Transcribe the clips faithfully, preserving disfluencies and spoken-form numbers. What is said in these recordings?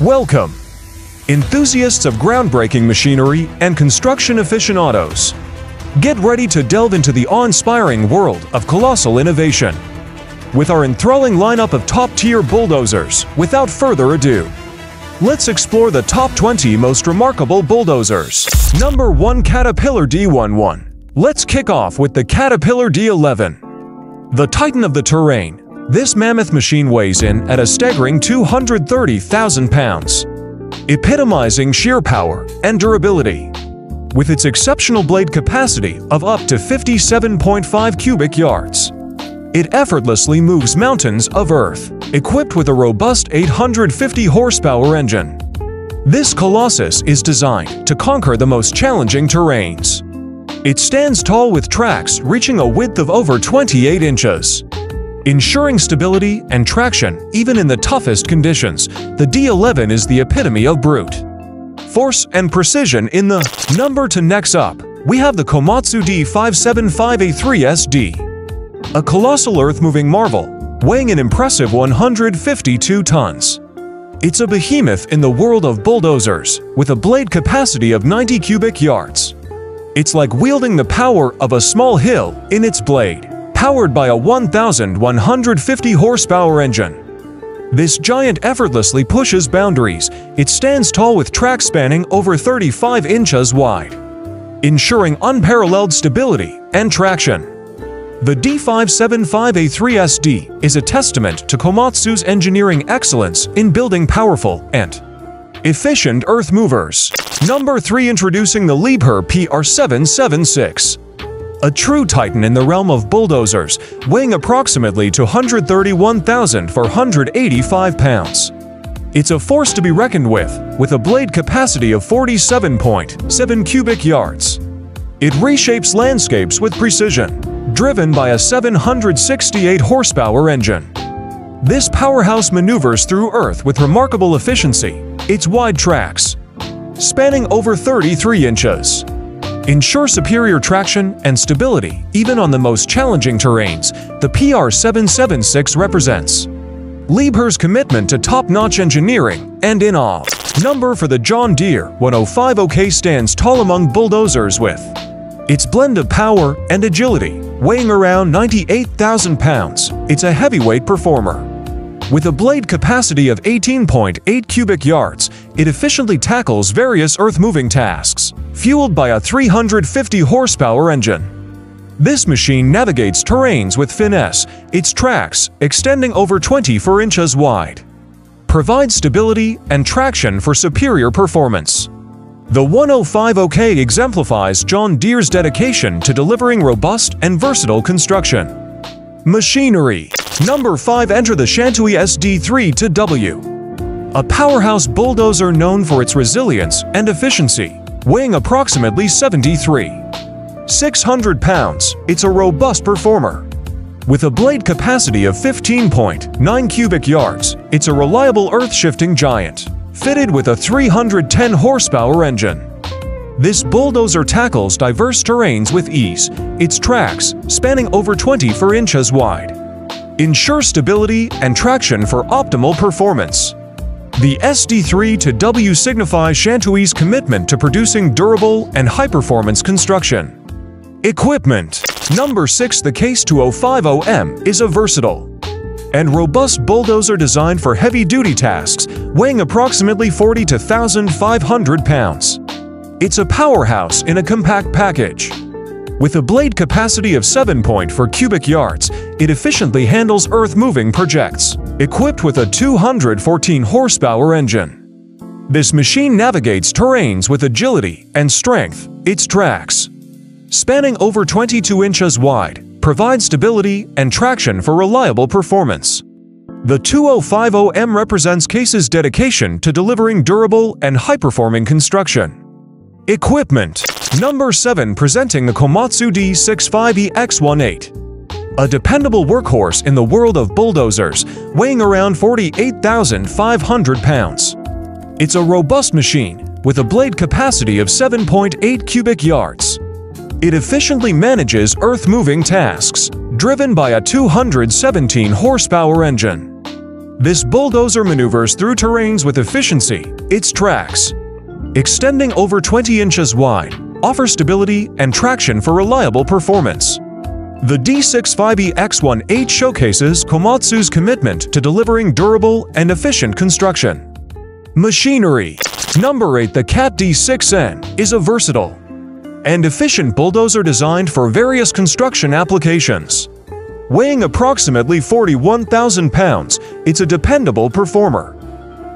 Welcome, enthusiasts of groundbreaking machinery and construction aficionados. Get ready to delve into the awe-inspiring world of colossal innovation with our enthralling lineup of top-tier bulldozers. Without further ado, let's explore the top twenty most remarkable bulldozers. Number one. Caterpillar D eleven. Let's kick off with the Caterpillar D eleven. The titan of the terrain, this mammoth machine weighs in at a staggering two hundred thirty thousand pounds, epitomizing sheer power and durability. With its exceptional blade capacity of up to fifty-seven point five cubic yards, it effortlessly moves mountains of earth. Equipped with a robust eight hundred fifty horsepower engine, this colossus is designed to conquer the most challenging terrains. It stands tall with tracks reaching a width of over twenty-eight inches, ensuring stability and traction even in the toughest conditions. The D eleven is the epitome of brute force and precision in the number two. Next up, we have the Komatsu D five seven five A three S D, a colossal earth-moving marvel, weighing an impressive one hundred fifty-two tons. It's a behemoth in the world of bulldozers, with a blade capacity of ninety cubic yards. It's like wielding the power of a small hill in its blade. Powered by a one thousand one hundred fifty horsepower engine, this giant effortlessly pushes boundaries. It stands tall with tracks spanning over thirty-five inches wide, ensuring unparalleled stability and traction. The D five seven five A three S D is a testament to Komatsu's engineering excellence in building powerful and efficient earth movers. Number three. Introducing the Liebherr P R seven seven six. A true titan in the realm of bulldozers, weighing approximately two hundred thirty-one thousand four hundred eighty-five pounds. It's a force to be reckoned with, with a blade capacity of forty-seven point seven cubic yards. It reshapes landscapes with precision. Driven by a seven hundred sixty-eight horsepower engine, this powerhouse maneuvers through earth with remarkable efficiency. Its wide tracks, spanning over thirty-three inches, ensure superior traction and stability even on the most challenging terrains. The P R seven seven six represents Liebherr's commitment to top-notch engineering and in-awe. Number for the John Deere ten fifty K stands tall among bulldozers with its blend of power and agility. Weighing around ninety-eight thousand pounds, it's a heavyweight performer. With a blade capacity of eighteen point eight cubic yards, it efficiently tackles various earth-moving tasks. Fueled by a three hundred fifty horsepower engine, this machine navigates terrains with finesse. Its tracks, extending over twenty-four inches wide, provide stability and traction for superior performance. The ten fifty K exemplifies John Deere's dedication to delivering robust and versatile construction machinery. Number five. Enter the Shantui S D thirty-two W, a powerhouse bulldozer known for its resilience and efficiency. Weighing approximately seventy-three thousand six hundred pounds, it's a robust performer. With a blade capacity of fifteen point nine cubic yards, it's a reliable earth-shifting giant. Fitted with a three hundred ten horsepower engine, this bulldozer tackles diverse terrains with ease. Its tracks, spanning over twenty-four inches wide, ensure stability and traction for optimal performance. The S D thirty-two W signifies Shantui's commitment to producing durable and high-performance construction equipment. Number six. The Case twenty fifty M is a versatile and robust bulldozer designed for heavy-duty tasks, weighing approximately forty-two thousand five hundred pounds. It's a powerhouse in a compact package. With a blade capacity of seven point four cubic yards, it efficiently handles earth-moving projects. Equipped with a two hundred fourteen horsepower engine, this machine navigates terrains with agility and strength. Its tracks, spanning over twenty-two inches wide, provide stability and traction for reliable performance. The twenty fifty M represents Case's dedication to delivering durable and high-performing construction equipment. Number seven. Presenting the Komatsu D sixty-five E X eighteen, a dependable workhorse in the world of bulldozers, weighing around forty-eight thousand five hundred pounds. It's a robust machine, with a blade capacity of seven point eight cubic yards. It efficiently manages earth-moving tasks. Driven by a two hundred seventeen horsepower engine, This bulldozer maneuvers through terrains with efficiency. Its tracks, extending over twenty inches wide, offer stability and traction for reliable performance. The D sixty-five E X eighteen showcases Komatsu's commitment to delivering durable and efficient construction. Machinery. Number eight. The CAT D six N is a versatile and efficient bulldozer designed for various construction applications. Weighing approximately forty-one thousand pounds, it's a dependable performer.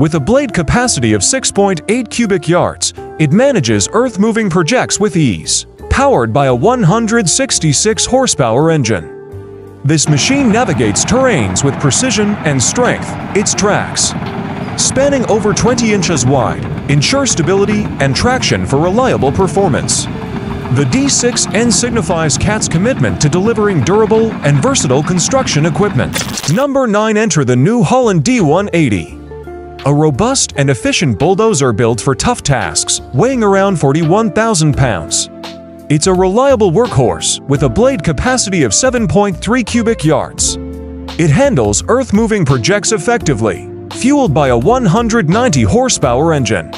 With a blade capacity of six point eight cubic yards, it manages earth-moving projects with ease. Powered by a one hundred sixty-six horsepower engine, this machine navigates terrains with precision and strength. Its tracks, spanning over twenty inches wide, ensure stability and traction for reliable performance. The D six N signifies CAT's commitment to delivering durable and versatile construction equipment. Number nine. Enter the New Holland D one eighty. A robust and efficient bulldozer built for tough tasks, weighing around forty-one thousand pounds. It's a reliable workhorse with a blade capacity of seven point three cubic yards. It handles earth-moving projects effectively, fueled by a one hundred ninety horsepower engine.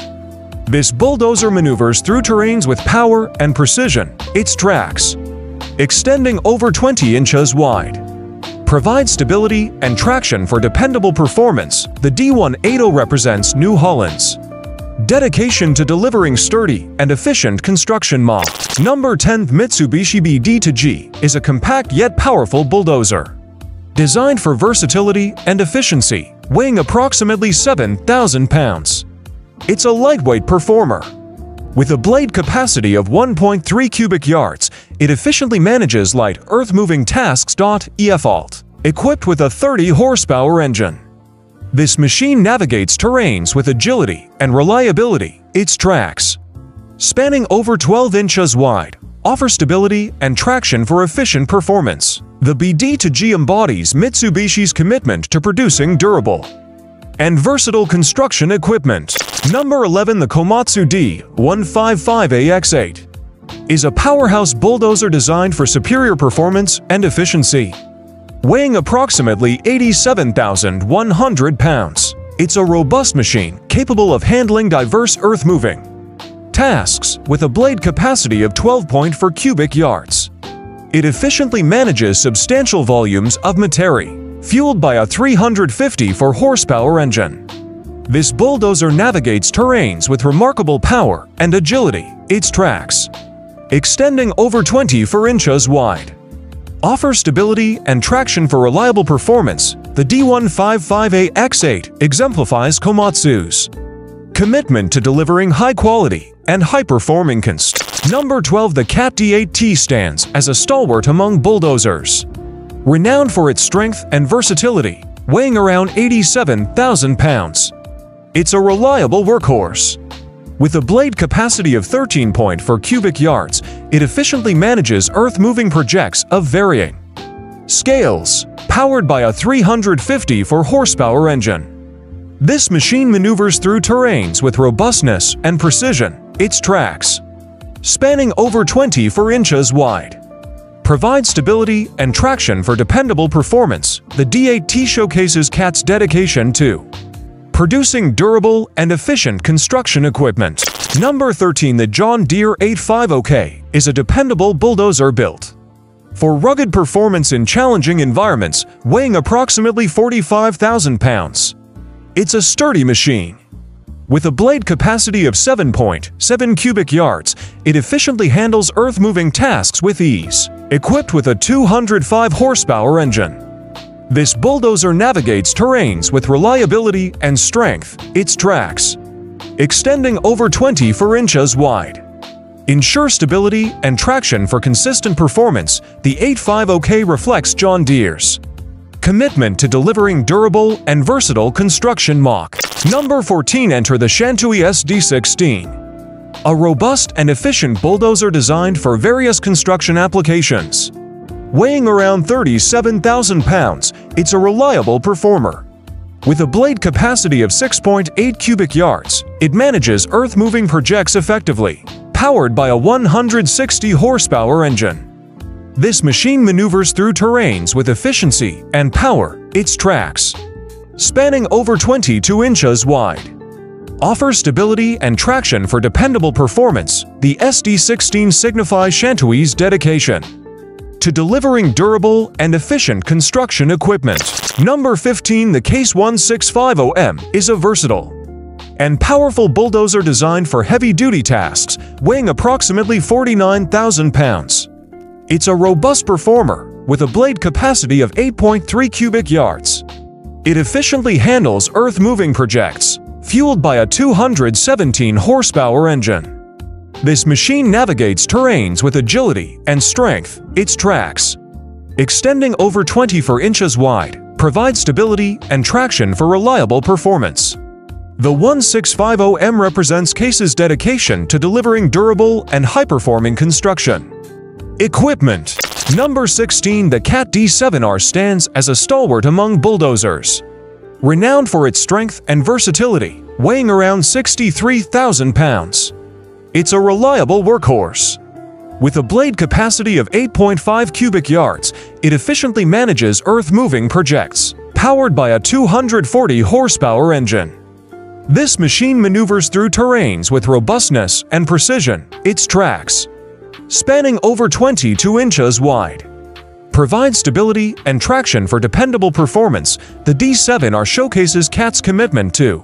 This bulldozer maneuvers through terrains with power and precision. Its tracks, extending over twenty inches wide, provides stability and traction for dependable performance. The D one eighty represents New Holland's dedication to delivering sturdy and efficient construction models. Number ten. Mitsubishi B D two G is a compact yet powerful bulldozer. Designed for versatility and efficiency, weighing approximately seven thousand pounds. It's a lightweight performer. With a blade capacity of one point three cubic yards, it efficiently manages light earth-moving tasks. E F alt. Equipped with a thirty horsepower engine, this machine navigates terrains with agility and reliability. Its tracks, spanning over twelve inches wide, offer stability and traction for efficient performance. The B D two G embodies Mitsubishi's commitment to producing durable and versatile construction equipment. Number eleven. The Komatsu D one fifty-five A X eight is a powerhouse bulldozer designed for superior performance and efficiency. Weighing approximately eighty-seven thousand one hundred pounds, it's a robust machine capable of handling diverse earth-moving tasks with a blade capacity of twelve point four cubic yards. It efficiently manages substantial volumes of material, fueled by a three hundred fifty-four horsepower engine. This bulldozer navigates terrains with remarkable power and agility. Its tracks, extending over twenty-four inches wide, offer stability and traction for reliable performance. The D one fifty-five A X eight exemplifies Komatsu's commitment to delivering high-quality and high-performing construction. Number twelve. The CAT D eight T stands as a stalwart among bulldozers. Renowned for its strength and versatility, weighing around eighty-seven thousand pounds. It's a reliable workhorse. With a blade capacity of thirteen point four cubic yards, it efficiently manages earth-moving projects of varying scales, powered by a three hundred fifty-four horsepower engine. This machine maneuvers through terrains with robustness and precision. Its tracks, spanning over twenty-four inches wide, provides stability and traction for dependable performance. The D eight T showcases CAT's dedication to producing durable and efficient construction equipment. Number thirteen. The John Deere eight fifty K is a dependable bulldozer built for rugged performance in challenging environments, weighing approximately forty-five thousand pounds. It's a sturdy machine. With a blade capacity of seven point seven cubic yards, it efficiently handles earth-moving tasks with ease. Equipped with a two hundred five horsepower engine, this bulldozer navigates terrains with reliability and strength. Its tracks, extending over twenty-four inches wide, ensure stability and traction for consistent performance. The eight fifty K reflects John Deere's commitment to delivering durable and versatile construction mock. Number fourteen. Enter the Shantui S D sixteen, a robust and efficient bulldozer designed for various construction applications. Weighing around thirty-seven thousand pounds, it's a reliable performer. With a blade capacity of six point eight cubic yards, it manages earth-moving projects effectively. Powered by a one hundred sixty horsepower engine, this machine maneuvers through terrains with efficiency and power. Its tracks, spanning over twenty-two inches wide. Offers stability and traction for dependable performance, the S D sixteen signifies Shantui's dedication to delivering durable and efficient construction equipment. Number fifteen. The Case sixteen fifty M is a versatile and powerful bulldozer designed for heavy-duty tasks, weighing approximately forty-nine thousand pounds. It's a robust performer, with a blade capacity of eight point three cubic yards. It efficiently handles earth-moving projects, fueled by a two hundred seventeen horsepower engine. This machine navigates terrains with agility and strength. Its tracks, extending over twenty-four inches wide, provide stability and traction for reliable performance. The sixteen fifty M represents Case's dedication to delivering durable and high-performing construction equipment. Number sixteen. The CAT D seven R stands as a stalwart among bulldozers, renowned for its strength and versatility, weighing around sixty-three thousand pounds. It's a reliable workhorse. With a blade capacity of eight point five cubic yards, it efficiently manages earth-moving projects, powered by a two hundred forty horsepower engine. This machine maneuvers through terrains with robustness and precision. Its tracks, spanning over twenty-two inches wide, provides stability and traction for dependable performance. The D seven R showcases CAT's commitment to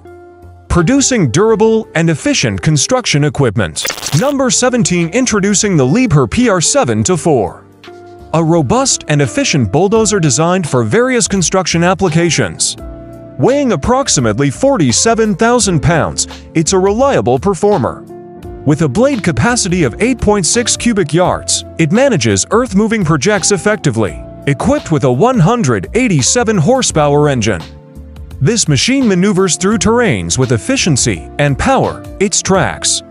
producing durable and efficient construction equipment. Number seventeen. Introducing the Liebherr P R seven twenty-four, a robust and efficient bulldozer designed for various construction applications. Weighing approximately forty-seven thousand pounds, it's a reliable performer. With a blade capacity of eight point six cubic yards, it manages earth-moving projects effectively. Equipped with a one hundred eighty-seven horsepower engine, this machine maneuvers through terrains with efficiency and power. Its tracks,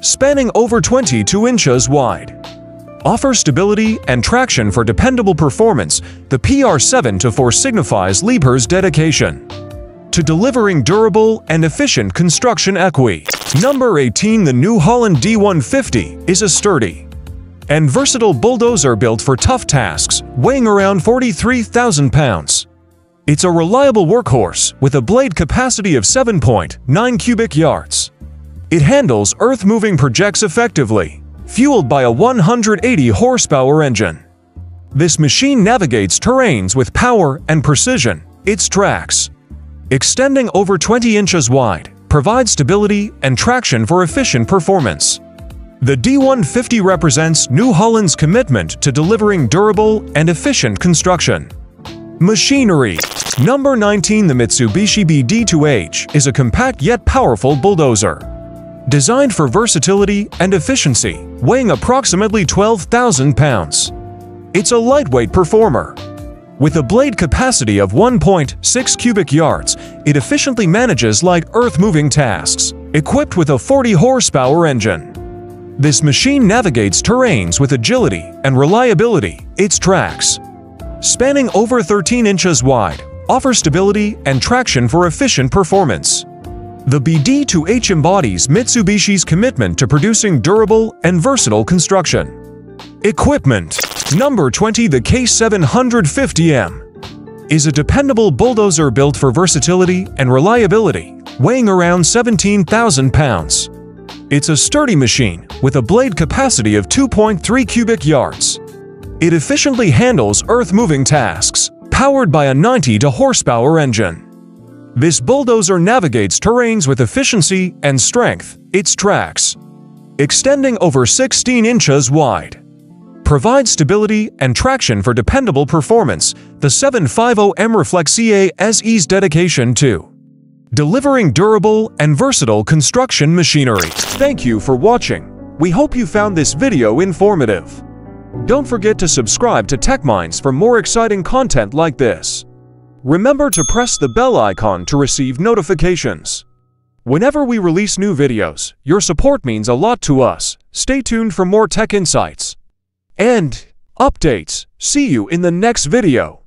spanning over twenty-two inches wide, offer stability and traction for dependable performance. The P R seven twenty-four signifies Liebherr's dedication to delivering durable and efficient construction equi. Number eighteen. The New Holland D one fifty is a sturdy and versatile bulldozer built for tough tasks, weighing around forty-three thousand pounds. It's a reliable workhorse with a blade capacity of seven point nine cubic yards. It handles earth-moving projects effectively, fueled by a one hundred eighty horsepower engine. This machine navigates terrains with power and precision. Its tracks, extending over twenty inches wide, provides stability and traction for efficient performance. The D one fifty represents New Holland's commitment to delivering durable and efficient construction machinery. Number nineteen. The Mitsubishi B D two H is a compact yet powerful bulldozer, designed for versatility and efficiency, weighing approximately twelve thousand pounds. It's a lightweight performer. With a blade capacity of one point six cubic yards, it efficiently manages light earth-moving tasks. Equipped with a forty horsepower engine, this machine navigates terrains with agility and reliability. Its tracks, spanning over thirteen inches wide, offer stability and traction for efficient performance. The B D two H embodies Mitsubishi's commitment to producing durable and versatile construction equipment. Number twenty. The K seven fifty M is a dependable bulldozer built for versatility and reliability, weighing around seventeen thousand pounds. It's a sturdy machine with a blade capacity of two point three cubic yards. It efficiently handles earth-moving tasks, powered by a ninety horsepower engine. This bulldozer navigates terrains with efficiency and strength. Its tracks, extending over sixteen inches wide, provides stability and traction for dependable performance. The seven fifty M reflects C A S E's dedication to delivering durable and versatile construction machinery. Thank you for watching. We hope you found this video informative. Don't forget to subscribe to TechMinds for more exciting content like this. Remember to press the bell icon to receive notifications whenever we release new videos. Your support means a lot to us. Stay tuned for more tech insights and updates. See you in the next video.